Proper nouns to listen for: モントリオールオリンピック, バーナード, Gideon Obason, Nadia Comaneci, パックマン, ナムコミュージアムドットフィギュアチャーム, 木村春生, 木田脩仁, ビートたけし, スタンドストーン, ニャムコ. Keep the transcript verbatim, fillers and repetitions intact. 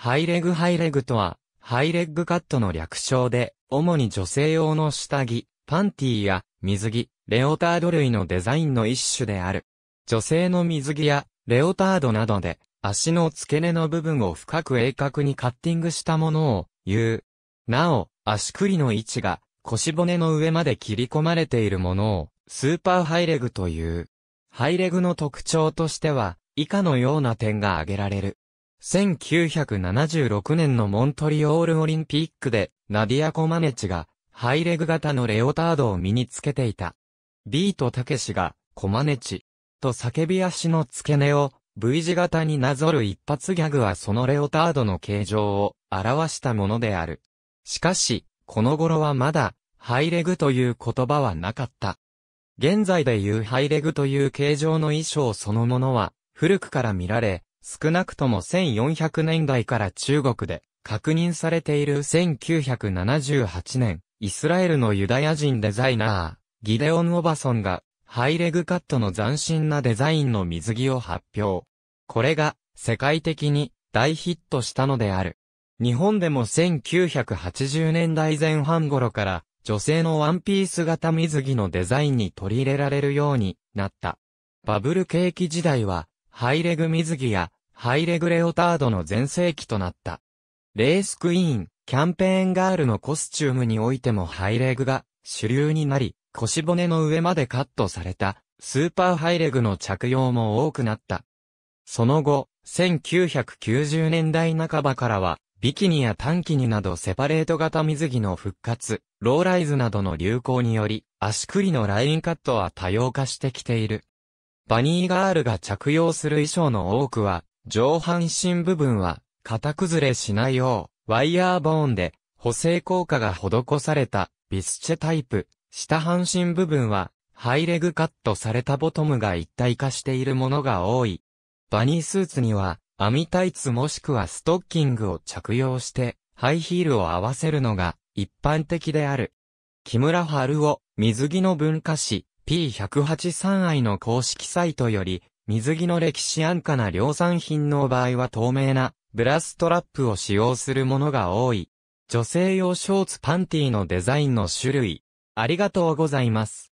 ハイレグハイレグとは、ハイレッグカットの略称で、主に女性用の下着、パンティや水着、レオタード類のデザインの一種である。女性の水着やレオタードなどで、足の付け根の部分を深く鋭角にカッティングしたものを言う。なお、足首の位置が腰骨の上まで切り込まれているものをスーパーハイレグという。ハイレグの特徴としては、以下のような点が挙げられる。せんきゅうひゃくななじゅうろくねんのモントリオールオリンピックで、ナディア・コマネチが、ハイレグ型のレオタードを身につけていた。ビートたけしが、コマネチ、と叫び足の付け根を、V 字型になぞる一発ギャグはそのレオタードの形状を表したものである。しかし、この頃はまだ、ハイレグという言葉はなかった。現在でいうハイレグという形状の衣装そのものは、古くから見られ、少なくともせんよんひゃくねんだいから中国で確認されているせんきゅうひゃくななじゅうはちねん、イスラエルのユダヤ人デザイナー、ギデオン・オバソンが、ハイレグカットの斬新なデザインの水着を発表。これが、世界的に大ヒットしたのである。日本でもせんきゅうひゃくはちじゅうねんだいぜん半頃から、女性のワンピース型水着のデザインに取り入れられるようになった。バブル景気時代は、ハイレグ水着や、ハイレグレオタードの全盛期となった。レースクイーン、キャンペーンガールのコスチュームにおいてもハイレグが主流になり、腰骨の上までカットされた、スーパーハイレグの着用も多くなった。その後、せんきゅうひゃくきゅうじゅうねんだいなかばからは、ビキニや短キニなどセパレート型水着の復活、ローライズなどの流行により、足首のラインカットは多様化してきている。バニーガールが着用する衣装の多くは、上半身部分は、型崩れしないよう、ワイヤーボーンで、補正効果が施された、ビスチェタイプ。下半身部分は、ハイレグカットされたボトムが一体化しているものが多い。バニースーツには、網タイツもしくはストッキングを着用して、ハイヒールを合わせるのが、一般的である。木村春夫、水着の文化誌。ピーひゃくはちじゅうさんあいの公式サイトより、水着の歴史安価な量産品の場合は透明なブラストラップを使用するものが多い。女性用ショーツパンティのデザインの種類。ありがとうございます。